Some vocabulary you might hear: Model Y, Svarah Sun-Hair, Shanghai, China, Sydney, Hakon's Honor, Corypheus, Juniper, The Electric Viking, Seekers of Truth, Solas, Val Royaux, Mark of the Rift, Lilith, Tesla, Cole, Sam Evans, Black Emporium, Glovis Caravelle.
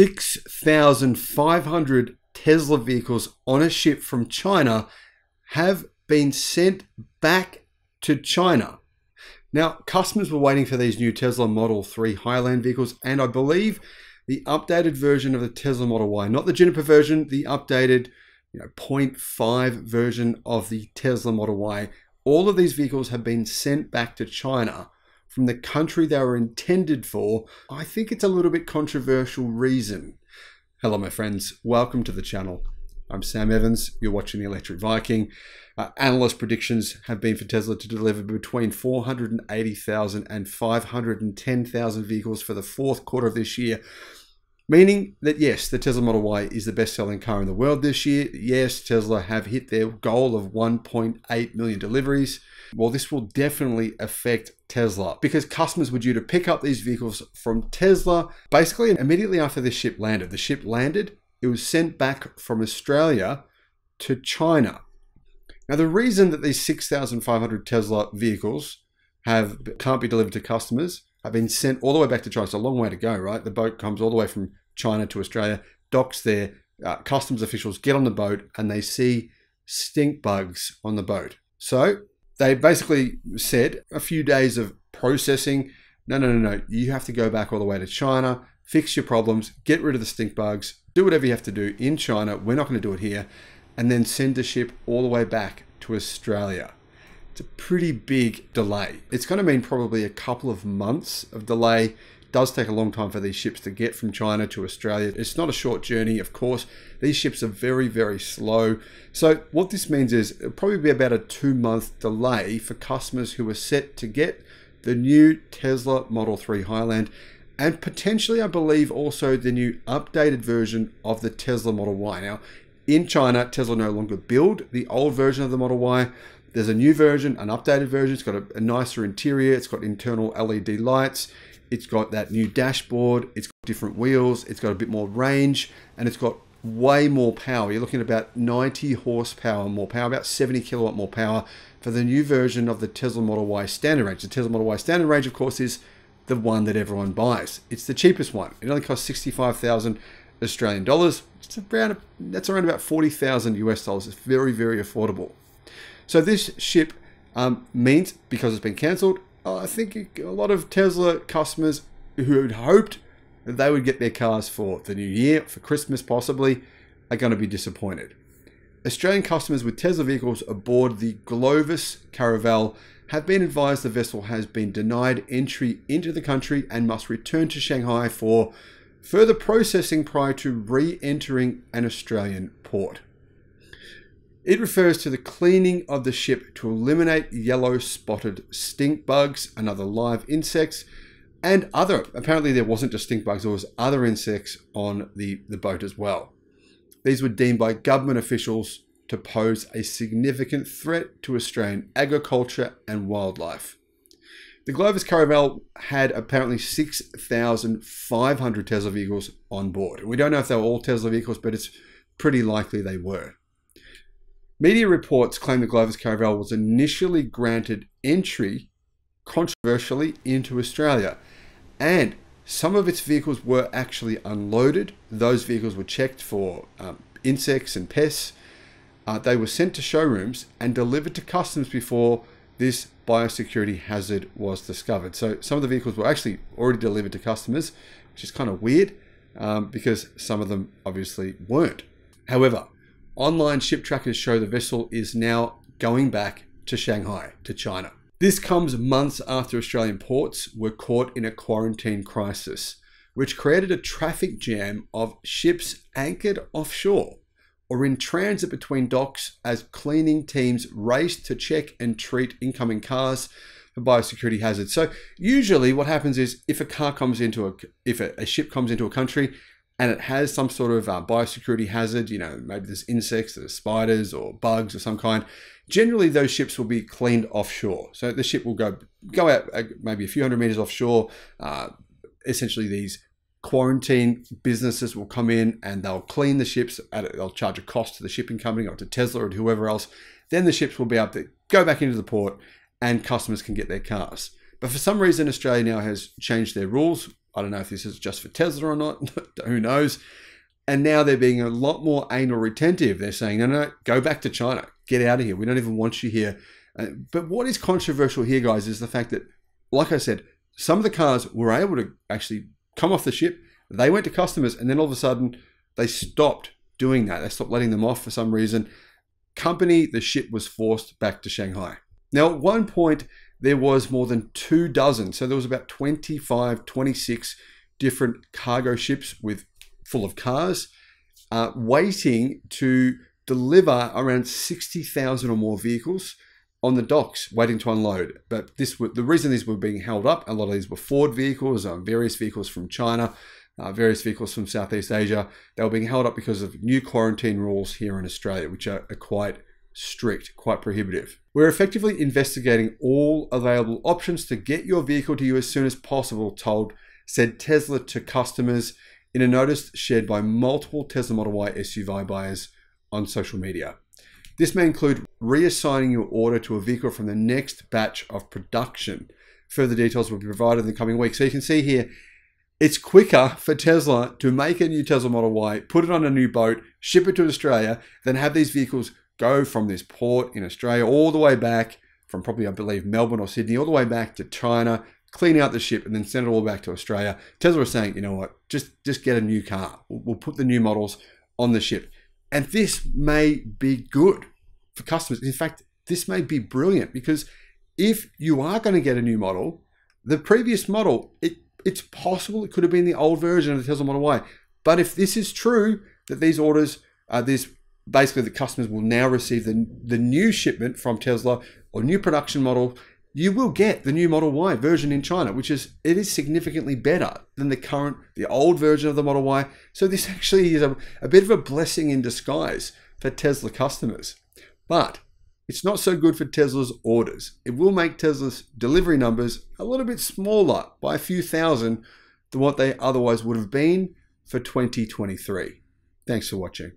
6,500 Tesla vehicles on a ship from China have been sent back to China. Now, customers were waiting for these new Tesla Model 3 Highland vehicles, and I believe the updated version of the Tesla Model Y, not the Juniper version, the updated 0.5 version of the Tesla Model Y. All of these vehicles have been sent back to China from the country they were intended for. I think it's a little bit controversial reason. Hello, my friends. Welcome to the channel. I'm Sam Evans. You're watching The Electric Viking. Analyst predictions have been for Tesla to deliver between 480,000 and 510,000 vehicles for the fourth quarter of this year. Meaning that, yes, the Tesla Model Y is the best-selling car in the world this year. Yes, Tesla have hit their goal of 1.8 million deliveries. Well, this will definitely affect Tesla because customers were due to pick up these vehicles from Tesla basically immediately after the ship landed. The ship landed, it was sent back from Australia to China. Now, the reason that these 6,500 Tesla vehicles can't be delivered to customers have been sent all the way back to China. It's a long way to go, right? The boat comes all the way from China to Australia, docks there, customs officials get on the boat and they see stink bugs on the boat. So they basically said a few days of processing, no, you have to go back all the way to China, fix your problems, get rid of the stink bugs, do whatever you have to do in China, we're not going to do it here, and then send the ship all the way back to Australia. It's a pretty big delay. It's going to mean probably a couple of months of delay. It does take a long time for these ships to get from China to Australia. It's not a short journey, of course. These ships are very, very slow. So what this means is it'll probably be about a 2-month delay for customers who are set to get the new Tesla Model 3 Highland and potentially, I believe, also the new updated version of the Tesla Model Y. Now, in China, Tesla no longer build the old version of the Model Y. There's a new version, an updated version. It's got a nicer interior. It's got internal LED lights. It's got that new dashboard. It's got different wheels. It's got a bit more range and it's got way more power. You're looking at about 90 horsepower more power, about 70 kilowatt more power for the new version of the Tesla Model Y standard range. The Tesla Model Y standard range, of course, is the one that everyone buys. It's the cheapest one. It only costs 65,000 Australian dollars. It's around, that's around about 40,000 US dollars. It's very, very affordable. So this ship means, because it's been cancelled, I think a lot of Tesla customers who had hoped that they would get their cars for the new year, for Christmas possibly, are going to be disappointed. Australian customers with Tesla vehicles aboard the Glovis Caravelle have been advised the vessel has been denied entry into the country and must return to Shanghai for further processing prior to re-entering an Australian port. It refers to the cleaning of the ship to eliminate yellow spotted stink bugs and other live insects and other, apparently there wasn't just stink bugs, there was other insects on the boat as well. These were deemed by government officials to pose a significant threat to Australian agriculture and wildlife. The Glovis Caravelle had apparently 6,500 Tesla vehicles on board. We don't know if they were all Tesla vehicles, but it's pretty likely they were. Media reports claim the Glovis Caravelle was initially granted entry, controversially, into Australia. And some of its vehicles were actually unloaded. Those vehicles were checked for insects and pests. They were sent to showrooms and delivered to customs before this biosecurity hazard was discovered. So some of the vehicles were actually already delivered to customers, which is kind of weird because some of them obviously weren't. However, online ship trackers show the vessel is now going back to Shanghai, to China. This comes months after Australian ports were caught in a quarantine crisis, which created a traffic jam of ships anchored offshore or in transit between docks as cleaning teams raced to check and treat incoming cars for biosecurity hazards. So usually what happens is if a ship comes into a country, and it has some sort of biosecurity hazard, maybe there's insects, there's spiders or bugs of some kind, generally those ships will be cleaned offshore. So the ship will go out maybe a few hundred meters offshore. Essentially these quarantine businesses will come in and they'll clean the ships. They'll charge a cost to the shipping company or to Tesla or to whoever else. Then the ships will be able to go back into the port and customers can get their cars. But for some reason, Australia now has changed their rules. I don't know if this is just for Tesla or not, who knows. And now they're being a lot more anal retentive. They're saying, no, no, go back to China. Get out of here. We don't even want you here. But what is controversial here, guys, is the fact that, like I said, some of the cars were able to actually come off the ship. They went to customers, and then all of a sudden, they stopped doing that. They stopped letting them off for some reason. The ship was forced back to Shanghai. Now, at one point, there was more than 24. So there was about 25, 26 different cargo ships with full of cars waiting to deliver around 60,000 or more vehicles on the docks, waiting to unload. But this, the reason these were being held up, a lot of these were Ford vehicles, various vehicles from China, various vehicles from Southeast Asia. They were being held up because of new quarantine rules here in Australia, which are quite strict, quite prohibitive. We're effectively investigating all available options to get your vehicle to you as soon as possible, said Tesla to customers in a notice shared by multiple Tesla Model Y SUV buyers on social media. This may include reassigning your order to a vehicle from the next batch of production. Further details will be provided in the coming weeks. So you can see here, it's quicker for Tesla to make a new Tesla Model Y, put it on a new boat, ship it to Australia, than have these vehicles go from this port in Australia all the way back from probably, I believe, Melbourne or Sydney, all the way back to China, clean out the ship, and then send it all back to Australia. Tesla was saying, you know what, just get a new car. We'll put the new models on the ship. And this may be good for customers. In fact, this may be brilliant, because if you are going to get a new model, the previous model, it's possible it could have been the old version of the Tesla Model Y. But if this is true, that these orders, basically the customers will now receive the new shipment from Tesla or new production model, you will get the new Model Y version in China, which is, it is significantly better than the old version of the Model Y. So this actually is a bit of a blessing in disguise for Tesla customers. But it's not so good for Tesla's orders. It will make Tesla's delivery numbers a little bit smaller by a few thousand than what they otherwise would have been for 2023. Thanks for watching.